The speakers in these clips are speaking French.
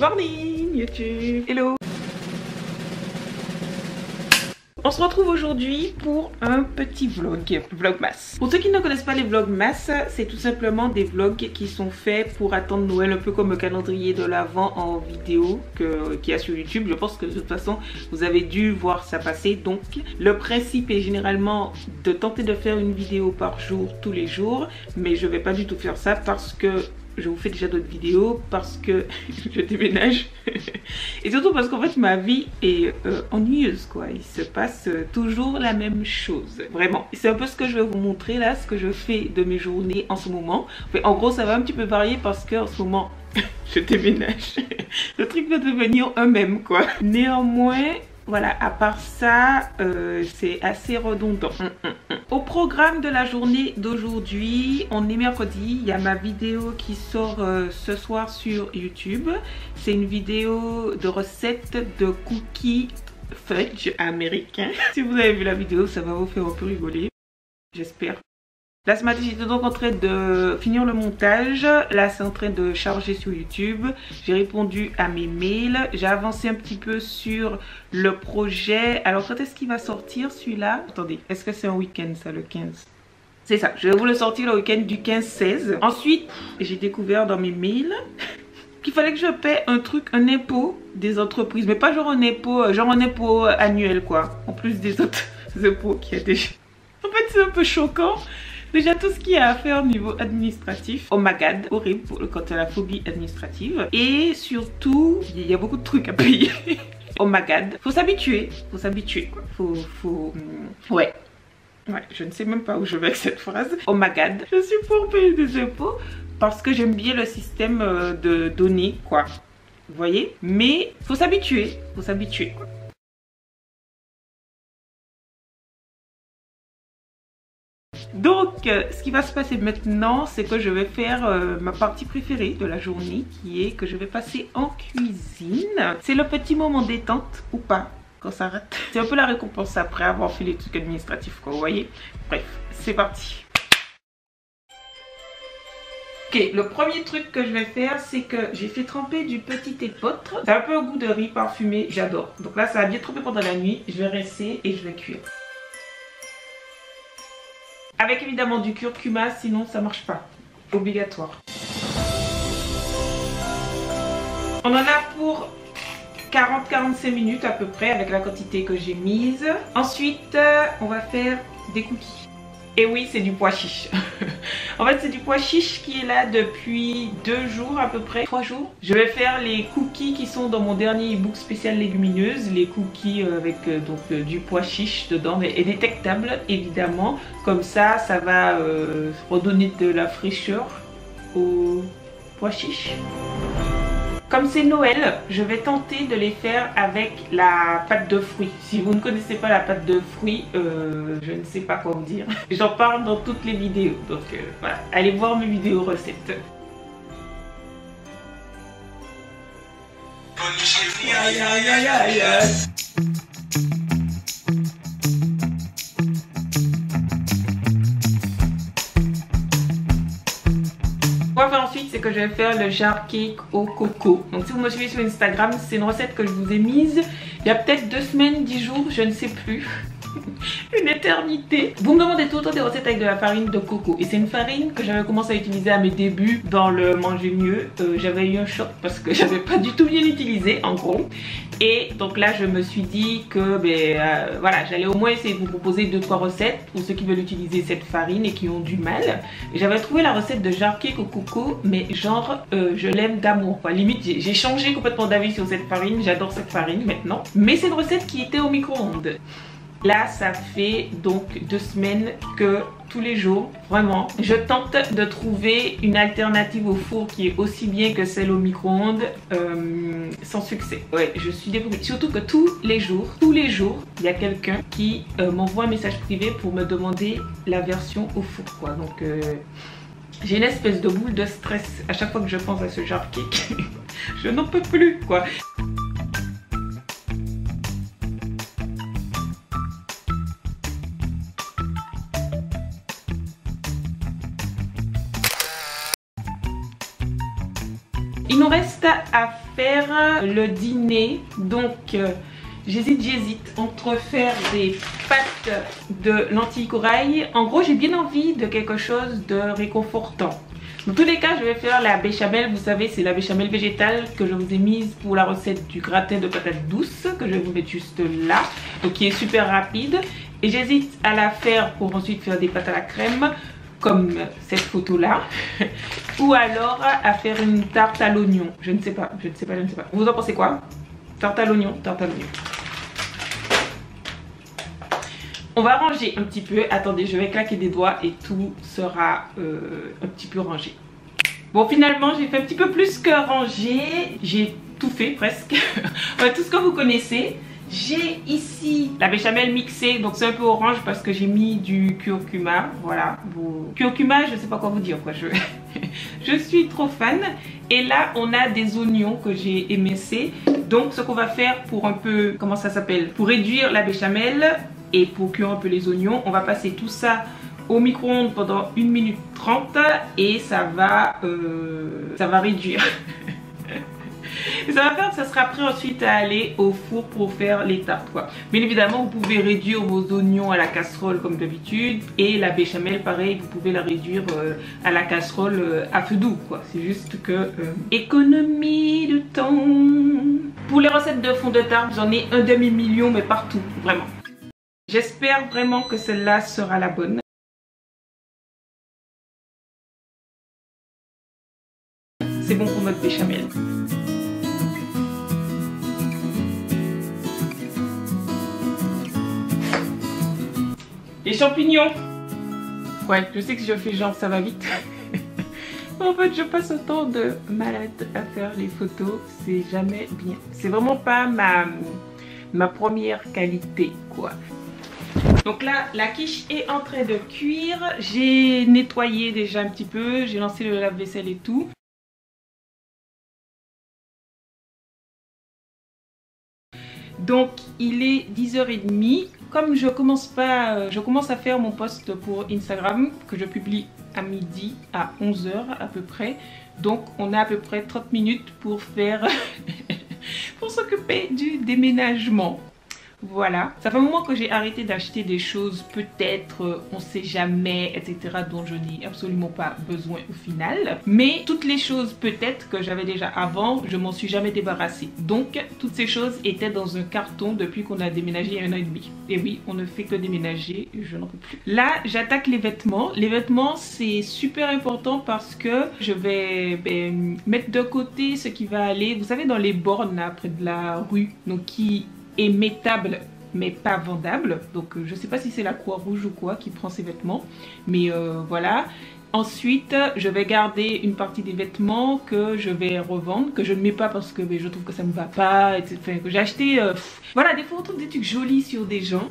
Morning YouTube. Hello. On se retrouve aujourd'hui pour un petit vlog, Vlogmas. Pour ceux qui ne connaissent pas les Vlogmas, c'est tout simplement des vlogs qui sont faits pour attendre Noël, un peu comme le calendrier de l'Avent en vidéo qu'il y a sur YouTube. Je pense que de toute façon, vous avez dû voir ça passer. Donc, le principe est généralement de tenter de faire une vidéo par jour, tous les jours. Mais je ne vais pas du tout faire ça parce que je vous fais déjà d'autres vidéos, parce que je déménage et surtout parce qu'en fait ma vie est ennuyeuse quoi. Il se passe toujours la même chose, vraiment. C'est un peu ce que je vais vous montrer là, ce que je fais de mes journées en ce moment. Mais en gros ça va un petit peu varier parce que en ce moment je déménage. Le truc va devenir un mème quoi. Néanmoins, voilà, à part ça, c'est assez redondant. Au programme de la journée d'aujourd'hui, on est mercredi, il y a ma vidéo qui sort ce soir sur YouTube. C'est une vidéo de recette de cookies fudge américains. Si vous avez vu la vidéo, ça va vous faire un peu rigoler, j'espère. Là ce matin j'étais donc en train de finir le montage, là c'est en train de charger sur YouTube, j'ai répondu à mes mails, j'ai avancé un petit peu sur le projet. Alors quand est-ce qu'il va sortir celui-là? Attendez, est-ce que c'est un week-end ça le 15? C'est ça, je vais vous le sortir le week-end du 15-16. Ensuite j'ai découvert dans mes mails qu'il fallait que je paie un truc, un impôt des entreprises, mais pas genre un impôt, genre un impôt annuel quoi, en plus des autres impôts qu'il y a déjà. En fait c'est un peu choquant. Déjà tout ce qu'il y a à faire au niveau administratif. Oh my god, horrible quant à la phobie administrative. Et surtout, il y a beaucoup de trucs à payer. Oh my god, faut s'habituer quoi. Ouais. Ouais, je ne sais même pas où je vais avec cette phrase. Oh my god, je suis pour payer des impôts parce que j'aime bien le système de données quoi. Vous voyez? Mais faut s'habituer quoi. Donc, ce qui va se passer maintenant, c'est que je vais faire ma partie préférée de la journée, qui est que je vais passer en cuisine. C'est le petit moment détente, ou pas, quand ça rate. C'est un peu la récompense après avoir fait les trucs administratifs, quoi, vous voyez. Bref, c'est parti. Ok, le premier truc que je vais faire, c'est que j'ai fait tremper du petit épeautre. C'est un peu au goût de riz parfumé, j'adore. Donc là, ça va bien tremper pendant la nuit, je vais rincer et je vais cuire. Avec évidemment du curcuma, sinon ça marche pas. Obligatoire. On en a pour 40-45 minutes à peu près avec la quantité que j'ai mise. Ensuite, on va faire des cookies. Et oui, c'est du pois chiche. En fait, c'est du pois chiche qui est là depuis 2 jours à peu près, 3 jours. Je vais faire les cookies qui sont dans mon dernier ebook spécial légumineuse. Les cookies avec donc du pois chiche dedans et détectable évidemment. Comme ça, ça va redonner de la fraîcheur au pois chiche. Comme c'est Noël, je vais tenter de les faire avec la pâte de fruits. Si vous ne connaissez pas la pâte de fruits, je ne sais pas quoi vous dire. J'en parle dans toutes les vidéos, donc voilà. Allez voir mes vidéos recettes. Ensuite, c'est que je vais faire le jar cake au coco. Donc si vous me suivez sur Instagram, c'est une recette que je vous ai mise il y a peut-être 2 semaines, 10 jours, je ne sais plus. Une éternité. Vous me demandez tout le temps des recettes avec de la farine de coco. Et c'est une farine que j'avais commencé à utiliser à mes débuts dans le manger mieux. J'avais eu un choc parce que j'avais pas du tout bien utilisé en gros. Et donc là je me suis dit que voilà, j'allais au moins essayer de vous proposer 2-3 recettes pour ceux qui veulent utiliser cette farine et qui ont du mal. J'avais trouvé la recette de jar cake au coco, mais genre je l'aime d'amour quoi. Limite j'ai changé complètement d'avis sur cette farine. J'adore cette farine maintenant. Mais c'est une recette qui était au micro-ondes. Là, ça fait donc 2 semaines que tous les jours, vraiment, je tente de trouver une alternative au four qui est aussi bien que celle au micro-ondes, sans succès. Ouais, je suis débrouillée. Surtout que tous les jours, il y a quelqu'un qui m'envoie un message privé pour me demander la version au four, quoi. Donc, j'ai une espèce de boule de stress à chaque fois que je pense à ce jar cake. Je n'en peux plus, quoi. Il nous reste à faire le dîner. Donc j'hésite entre faire des pâtes de lentilles corail. En gros, j'ai bien envie de quelque chose de réconfortant. Dans tous les cas, je vais faire la béchamel. Vous savez, c'est la béchamel végétale que je vous ai mise pour la recette du gratin de patates douces, que je vais vous mettre juste là, donc qui est super rapide. Et j'hésite à la faire pour ensuite faire des pâtes à la crème, comme cette photo là, ou alors à faire une tarte à l'oignon. Je ne sais pas, je ne sais pas. Vous en pensez quoi? Tarte à l'oignon, tarte à l'oignon. On va ranger un petit peu. Attendez, je vais claquer des doigts et tout sera un petit peu rangé. Bon, finalement, j'ai fait un petit peu plus que ranger. J'ai tout fait presque. Tout ce que vous connaissez. J'ai ici la béchamel mixée. Donc, c'est un peu orange parce que j'ai mis du curcuma. Voilà. Bon. Curcuma, je ne sais pas quoi vous dire. Quoi. Je suis trop fan. Et là, on a des oignons que j'ai émincés. Donc, ce qu'on va faire pour un peu... Comment ça s'appelle? Pour réduire la béchamel... Et pour cuire un peu les oignons, on va passer tout ça au micro-ondes pendant 1 minute 30 et ça va réduire. Ça va faire que ça sera prêt ensuite à aller au four pour faire les tartes, quoi. Bien évidemment, vous pouvez réduire vos oignons à la casserole comme d'habitude. Et la béchamel, pareil, vous pouvez la réduire à la casserole à feu doux, quoi. C'est juste que... économie de temps. Pour les recettes de fond de tarte, j'en ai un demi-million, mais partout, vraiment. J'espère vraiment que celle-là sera la bonne. C'est bon pour notre béchamel. Les champignons. Ouais, je sais que si je fais genre ça va vite. En fait, je passe autant de malade à faire les photos. C'est jamais bien. C'est vraiment pas ma première qualité, quoi. Donc là, la quiche est en train de cuire. J'ai nettoyé déjà un petit peu. J'ai lancé le lave-vaisselle et tout. Donc, il est 10h30. Comme je commence à faire mon post pour Instagram que je publie à midi à 11h à peu près. Donc, on a à peu près 30 minutes pour faire... pour s'occuper du déménagement. Voilà, ça fait un moment que j'ai arrêté d'acheter des choses, peut-être, on sait jamais, etc. dont je n'ai absolument pas besoin au final. Mais toutes les choses peut-être que j'avais déjà avant, je m'en suis jamais débarrassée. Donc toutes ces choses étaient dans un carton depuis qu'on a déménagé il y a 1 an et demi. Et oui, on ne fait que déménager, je n'en peux plus. Là, j'attaque les vêtements. Les vêtements, c'est super important parce que je vais mettre de côté ce qui va aller, vous savez, dans les bornes là, près de la rue, donc qui... est mettable mais pas vendable, donc je sais pas si c'est la Croix-Rouge ou quoi qui prend ces vêtements, mais voilà. Ensuite, je vais garder une partie des vêtements que je vais revendre, que je ne mets pas parce que je trouve que ça me va pas, etc., que j'ai acheté. Voilà, des fois on trouve des trucs jolis sur des gens,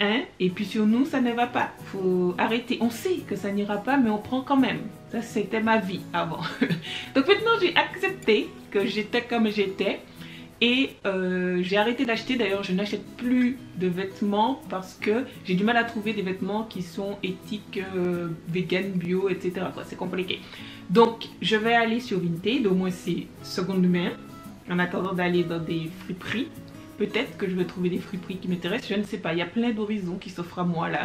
hein, et puis sur nous ça ne va pas, faut arrêter, on sait que ça n'ira pas mais on prend quand même. Ça, c'était ma vie avant. Donc maintenant j'ai accepté que j'étais comme j'étais. Et j'ai arrêté d'acheter, d'ailleurs je n'achète plus de vêtements parce que j'ai du mal à trouver des vêtements qui sont éthiques, vegan, bio, etc. C'est compliqué. Donc je vais aller sur Vinted, au moins c'est seconde main, en attendant d'aller dans des friperies. Peut-être que je vais trouver des friperies qui m'intéressent, je ne sais pas. Il y a plein d'horizons qui s'offrent à moi là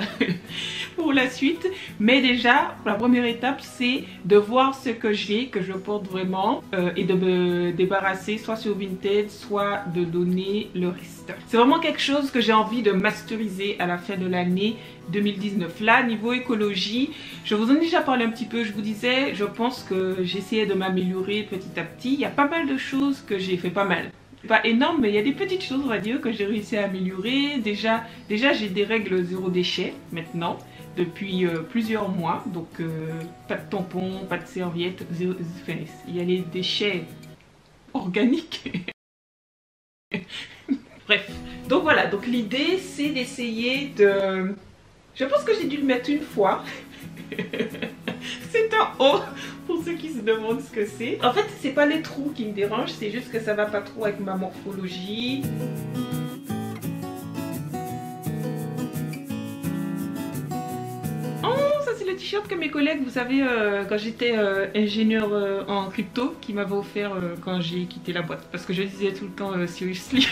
pour la suite. Mais déjà, la première étape, c'est de voir ce que j'ai, que je porte vraiment et de me débarrasser soit sur Vinted, soit de donner le reste. C'est vraiment quelque chose que j'ai envie de masteriser à la fin de l'année 2019. Là, niveau écologie, je vous en ai déjà parlé un petit peu. Je vous disais, je pense que j'essayais de m'améliorer petit à petit. Il y a pas mal de choses que j'ai fait, pas mal. Pas énorme, mais il y a des petites choses, on va dire, que j'ai réussi à améliorer. Déjà j'ai des règles zéro déchet maintenant depuis plusieurs mois, donc pas de tampons, pas de serviettes, zéro... Enfin, il y a les déchets organiques. Bref, donc voilà, donc l'idée c'est d'essayer de... Je pense que j'ai dû le mettre une fois. C'est en haut pour ceux qui se demandent ce que c'est. En fait, c'est pas les trous qui me dérangent, c'est juste que ça va pas trop avec ma morphologie. Oh, ça c'est le t-shirt que mes collègues, vous savez, quand j'étais ingénieur en crypto, qui m'avaient offert quand j'ai quitté la boîte. Parce que je disais tout le temps seriously.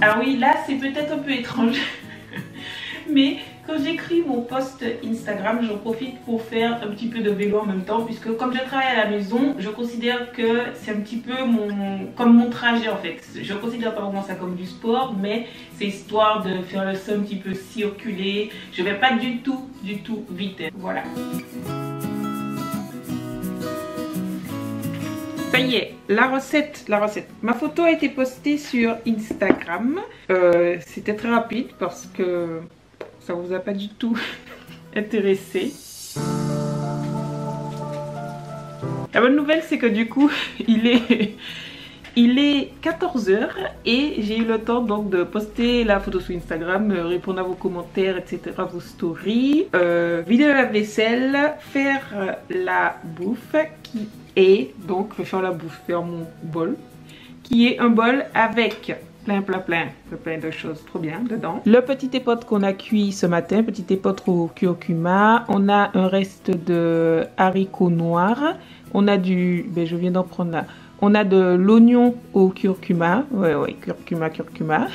Alors oui, là c'est peut-être un peu étrange. Mais quand j'écris mon post Instagram, j'en profite pour faire un petit peu de vélo en même temps, puisque comme je travaille à la maison, je considère que c'est un petit peu comme mon trajet en fait. Je considère pas vraiment ça comme du sport, mais c'est histoire de faire le son un petit peu circuler. Je vais pas du tout vite. Voilà. Ça y est, la recette. Ma photo a été postée sur Instagram. C'était très rapide parce que ça vous a pas du tout intéressé. La bonne nouvelle, c'est que du coup, il est 14 h et j'ai eu le temps donc de poster la photo sur Instagram, répondre à vos commentaires, etc., à vos stories, vider la vaisselle, faire la bouffe qui est donc faire mon bol qui est un bol avec plein de choses trop bien dedans. Le petit épeautre qu'on a cuit ce matin, petit épeautre au curcuma. On a un reste de haricots noirs. On a je viens d'en prendre là. On a de l'oignon au curcuma. Ouais, curcuma.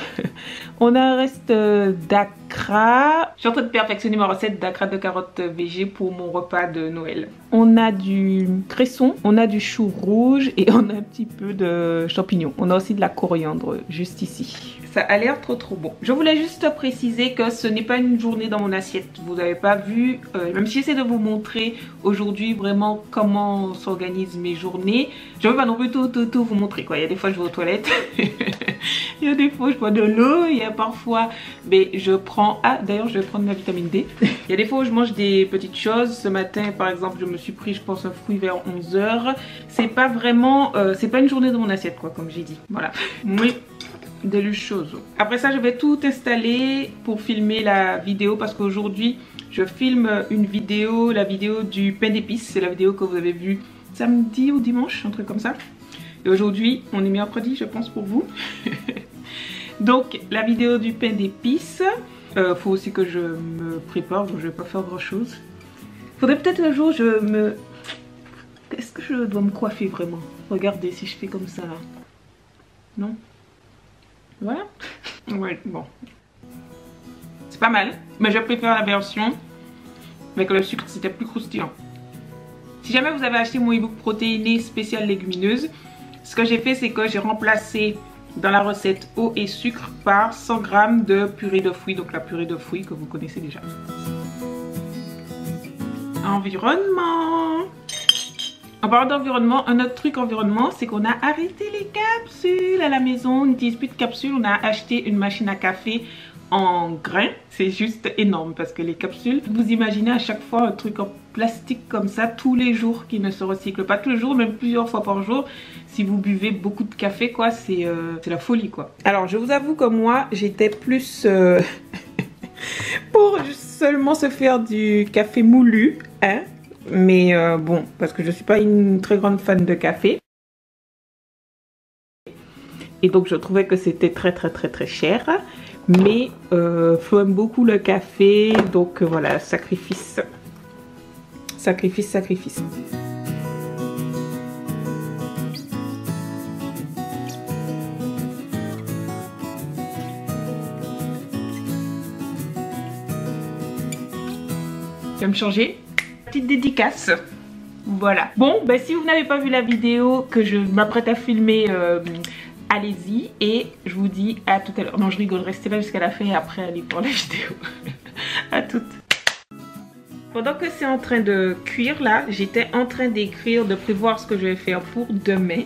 On a un reste d'acra. Je suis en train de perfectionner ma recette d'acra de carottes végé pour mon repas de Noël. On a du cresson, on a du chou rouge et on a un petit peu de champignons. On a aussi de la coriandre juste ici. Ça a l'air trop bon. Je voulais juste préciser que ce n'est pas une journée dans mon assiette. Vous n'avez pas vu, même si j'essaie de vous montrer aujourd'hui vraiment comment s'organisent mes journées, je ne veux pas non plus tout vous montrer quoi. Il y a des fois je vais aux toilettes, il y a des fois je bois de l'eau, il y a parfois je prends... Ah d'ailleurs je vais prendre ma vitamine D. Il y a des fois où je mange des petites choses. Ce matin par exemple je me suis pris je pense un fruit vers 11 h. C'est pas vraiment... c'est pas une journée dans mon assiette quoi comme j'ai dit. Voilà. Mais... Delicioso. Après ça je vais tout installer pour filmer la vidéo parce qu'aujourd'hui je filme une vidéo, la vidéo du pain d'épices, c'est la vidéo que vous avez vue samedi ou dimanche, un truc comme ça. Et aujourd'hui on est mercredi je pense pour vous. Donc la vidéo du pain d'épices, faut aussi que je me prépare donc je vais pas faire grand chose. Faudrait peut-être un jour est-ce que je dois me coiffer vraiment? Regardez si je fais comme ça là. Non? Voilà. Ouais, bon. C'est pas mal, mais je préfère la version avec le sucre, c'était plus croustillant. Si jamais vous avez acheté mon ebook protéiné spécial légumineuse, ce que j'ai fait, c'est que j'ai remplacé dans la recette eau et sucre par 100 g de purée de fruits, donc la purée de fruits que vous connaissez déjà. Environnement. En parlant d'environnement, un autre truc environnement, c'est qu'on a arrêté les capsules à la maison. On n'utilise plus de capsules, on a acheté une machine à café en grain. C'est juste énorme parce que les capsules, vous imaginez à chaque fois un truc en plastique comme ça tous les jours qui ne se recycle pas, tous les jours, même plusieurs fois par jour. Si vous buvez beaucoup de café, quoi, c'est la folie, quoi. Alors, je vous avoue que moi, j'étais plus... pour seulement se faire du café moulu, hein. Mais bon, parce que je ne suis pas une très grande fan de café. Et donc je trouvais que c'était très cher. Mais faut aimer beaucoup le café. Donc voilà, sacrifice. Sacrifice. Tu vas me changer ? Petite dédicace, voilà. Bon, ben si vous n'avez pas vu la vidéo que je m'apprête à filmer, allez-y et je vous dis à tout à l'heure. Non, je rigole, restez là jusqu'à la fin et après allez pour la vidéo. À toutes. Pendant que c'est en train de cuire là, j'étais en train d'écrire, de prévoir ce que je vais faire pour demain.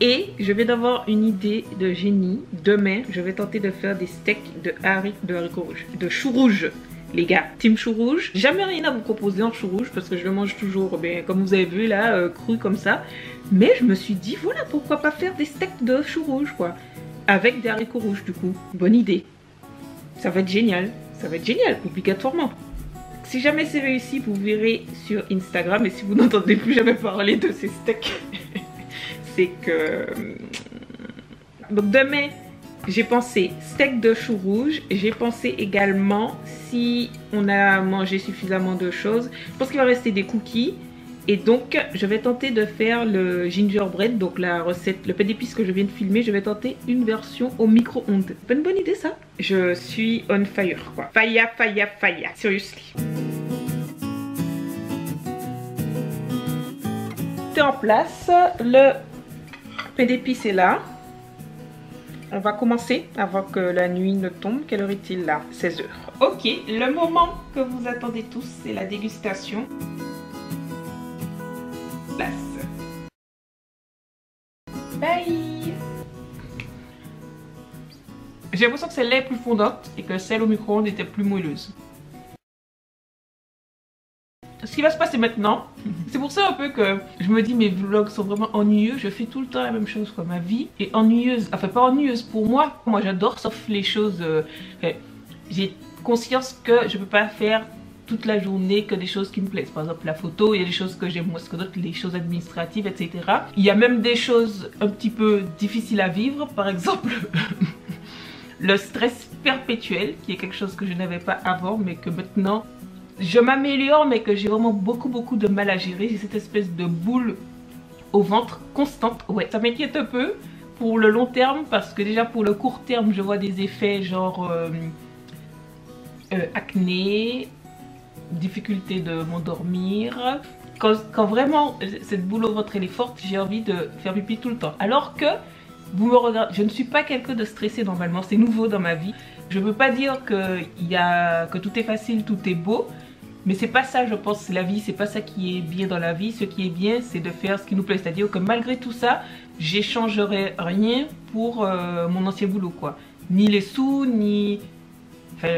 Et je vais d'avoir une idée de génie. Demain, je vais tenter de faire des steaks de haricots rouges, de choux rouges. Les gars, team chou rouge, jamais rien à vous proposer en chou rouge parce que je le mange toujours, comme vous avez vu là, cru comme ça. Mais je me suis dit, voilà, pourquoi pas faire des steaks de chou rouge quoi. Avec des haricots rouges du coup, bonne idée. Ça va être génial, obligatoirement. Si jamais c'est réussi, vous verrez sur Instagram et si vous n'entendez plus jamais parler de ces steaks, c'est que... Donc demain, j'ai pensé steak de chou rouge. J'ai pensé également, si on a mangé suffisamment de choses, je pense qu'il va rester des cookies. Et donc, je vais tenter de faire le gingerbread, donc la recette, le pain d'épices que je viens de filmer. Je vais tenter une version au micro-ondes. Pas une bonne idée, ça? Je suis on fire, quoi. Fire, fire, fire. Seriously. C'est en place. Le pain d'épices est là. On va commencer avant que la nuit ne tombe. Quelle heure est-il là? 16h. Ok, le moment que vous attendez tous, c'est la dégustation. Place. Bye. J'ai l'impression que celle-là est plus fondante et que celle au micro-ondes était plus moelleuse. Ce qui va se passer maintenant, c'est pour ça un peu que je me dis mes vlogs sont vraiment ennuyeux. Je fais tout le temps la même chose, quoi. Ma vie est ennuyeuse, enfin pas ennuyeuse pour moi. Moi j'adore, sauf les choses... j'ai conscience que je peux pas faire toute la journée que des choses qui me plaisent. Par exemple la photo, il y a des choses que j'aime moins que d'autres, les choses administratives, etc. Il y a même des choses un petit peu difficiles à vivre, par exemple le stress perpétuel, qui est quelque chose que je n'avais pas avant, mais que maintenant je m'améliore, mais que j'ai vraiment beaucoup de mal à gérer. J'ai cette espèce de boule au ventre constante, ouais. Ça m'inquiète un peu pour le long terme, parce que déjà pour le court terme, je vois des effets genre acné, difficulté de m'endormir. Quand vraiment cette boule au ventre elle est forte, j'ai envie de faire pipi tout le temps. Alors que vous me regardez, je ne suis pas quelqu'un de stressé normalement, c'est nouveau dans ma vie. Je ne veux pas dire que tout est facile, tout est beau, mais c'est pas ça, je pense, la vie, c'est pas ça qui est bien dans la vie. Ce qui est bien, c'est de faire ce qui nous plaît. C'est-à-dire que malgré tout ça, j'échangerai rien pour mon ancien boulot, quoi. Ni les sous, ni... Enfin,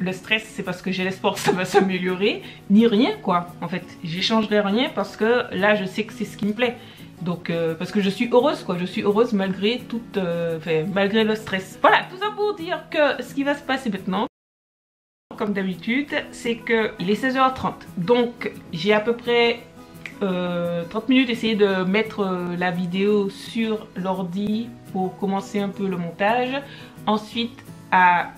le stress, c'est parce que j'ai l'espoir que ça va s'améliorer, ni rien, quoi. En fait, j'échangerai rien parce que là, je sais que c'est ce qui me plaît. Donc, parce que je suis heureuse, quoi. Je suis heureuse malgré tout, malgré le stress. Voilà, tout ça pour dire que ce qui va se passer maintenant, comme d'habitude, c'est que il est 16h30. Donc, j'ai à peu près 30 minutes essayé de mettre la vidéo sur l'ordi pour commencer un peu le montage. Ensuite, à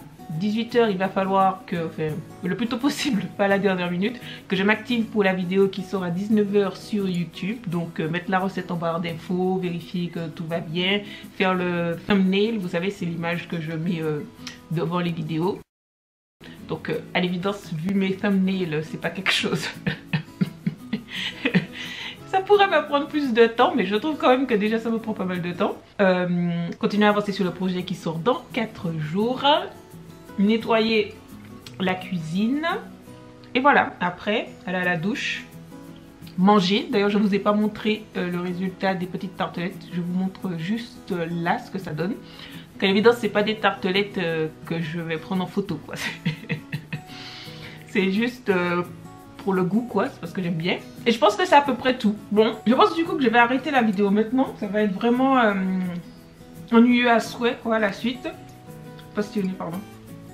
18h, il va falloir que, enfin, le plus tôt possible, pas la dernière minute, que je m'active pour la vidéo qui sort à 19h sur YouTube. Donc mettre la recette en barre d'infos, vérifier que tout va bien, faire le thumbnail, vous savez, c'est l'image que je mets devant les vidéos. Donc à l'évidence, vu mes thumbnails, c'est pas quelque chose. Ça pourrait me prendre plus de temps, mais je trouve quand même que déjà ça me prend pas mal de temps. Continuer à avancer sur le projet qui sort dans 4 jours. Nettoyer la cuisine et voilà, après aller à la douche, manger. D'ailleurs je ne vous ai pas montré le résultat des petites tartelettes, je vous montre juste là ce que ça donne. Donc à l'évidence c'est pas des tartelettes que je vais prendre en photo, quoi. C'est juste pour le goût, quoi, c'est parce que j'aime bien. Et je pense que c'est à peu près tout. Bon, je pense du coup que je vais arrêter la vidéo maintenant, ça va être vraiment ennuyeux à souhait, quoi, la suite. Passionné, pardon.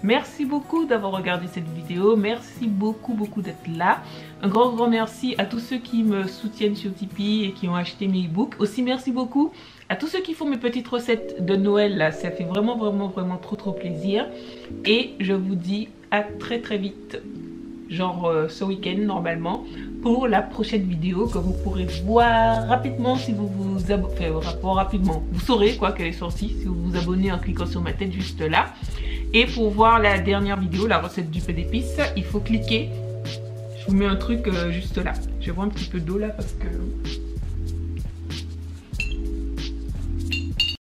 Merci beaucoup d'avoir regardé cette vidéo, merci beaucoup d'être là. Un grand merci à tous ceux qui me soutiennent sur Tipeee et qui ont acheté mes e-books. Aussi merci beaucoup à tous ceux qui font mes petites recettes de Noël, là. Ça fait vraiment trop plaisir. Et je vous dis à très vite, genre ce week-end normalement, pour la prochaine vidéo que vous pourrez voir rapidement si vous vous abonnez, enfin rapidement, vous saurez quoi qu'elle est sortie si vous vous abonnez en cliquant sur ma tête juste là. Et pour voir la dernière vidéo, la recette du pain d'épices, il faut cliquer. Je vous mets un truc juste là. Je vais boire un petit peu d'eau là parce que